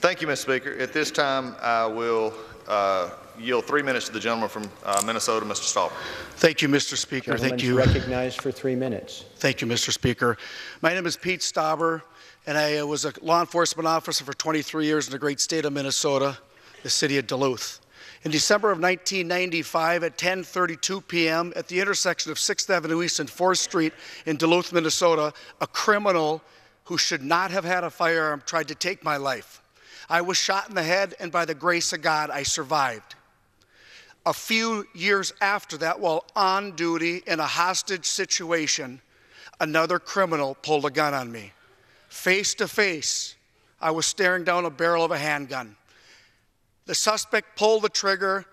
Thank you, Mr. Speaker. At this time, I will yield 3 minutes to the gentleman from Minnesota, Mr. Stauber. Thank you, Mr. Speaker. Thank you. Recognized for 3 minutes. Thank you, Mr. Speaker. My name is Pete Stauber, and I was a law enforcement officer for 23 years in the great state of Minnesota, the city of Duluth. In December of 1995 at 10:32 p.m. at the intersection of 6th Avenue East and 4th Street in Duluth, Minnesota, a criminal who should not have had a firearm tried to take my life. I was shot in the head, and by the grace of God, I survived. A few years after that, while on duty in a hostage situation, another criminal pulled a gun on me. Face to face, I was staring down a barrel of a handgun. The suspect pulled the trigger,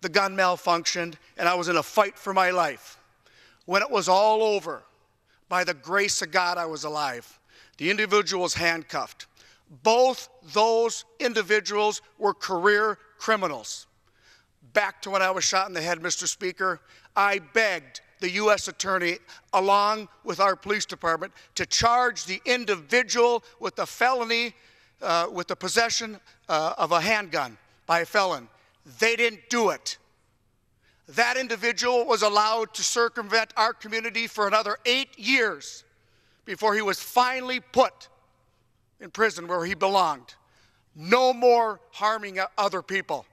the gun malfunctioned, and I was in a fight for my life. When it was all over, by the grace of God, I was alive. The individual was handcuffed. Both those individuals were career criminals. Back to when I was shot in the head, Mr. Speaker, I begged the U.S. Attorney, along with our police department, to charge the individual with the felony, with the possession of a handgun by a felon. They didn't do it. That individual was allowed to circumvent our community for another 8 years before he was finally put in prison where he belonged. No more harming other people.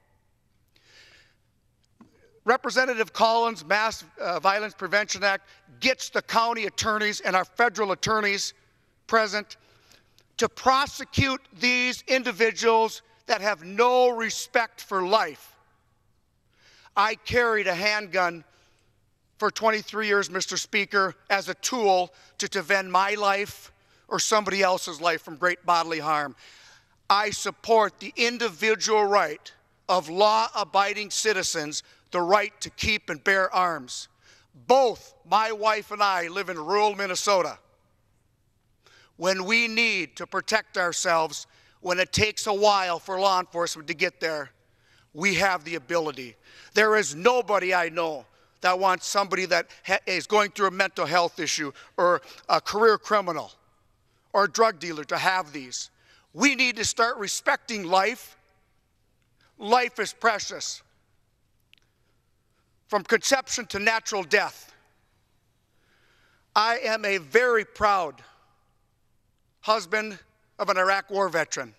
Representative Collins' Mass Violence Prevention Act gets the county attorneys and our federal attorneys present to prosecute these individuals that have no respect for life. I carried a handgun for 23 years, Mr. Speaker, as a tool to defend my life or somebody else's life from great bodily harm. I support the individual right of law-abiding citizens, the right to keep and bear arms. Both my wife and I live in rural Minnesota. When we need to protect ourselves, when it takes a while for law enforcement to get there, we have the ability. There is nobody I know that wants somebody that is going through a mental health issue or a career criminal or a drug dealer to have these. We need to start respecting life. Life is precious. From conception to natural death. I am a very proud husband of an Iraq War veteran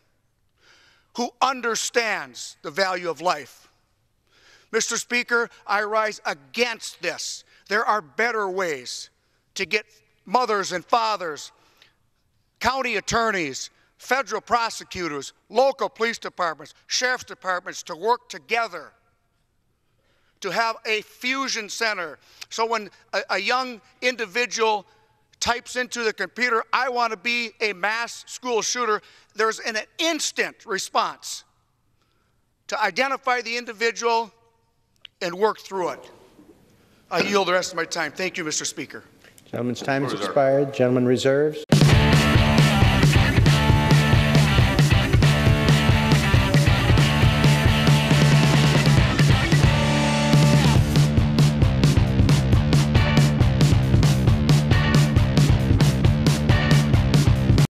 who understands the value of life. Mr. Speaker, I rise against this. There are better ways to get mothers and fathers, county attorneys, federal prosecutors, local police departments, sheriff's departments to work together to have a fusion center. So when a young individual types into the computer, "I want to be a mass school shooter," there's an instant response to identify the individual and work through it. I yield the rest of my time. Thank you, Mr. Speaker. Gentleman's time has expired. Gentleman reserves.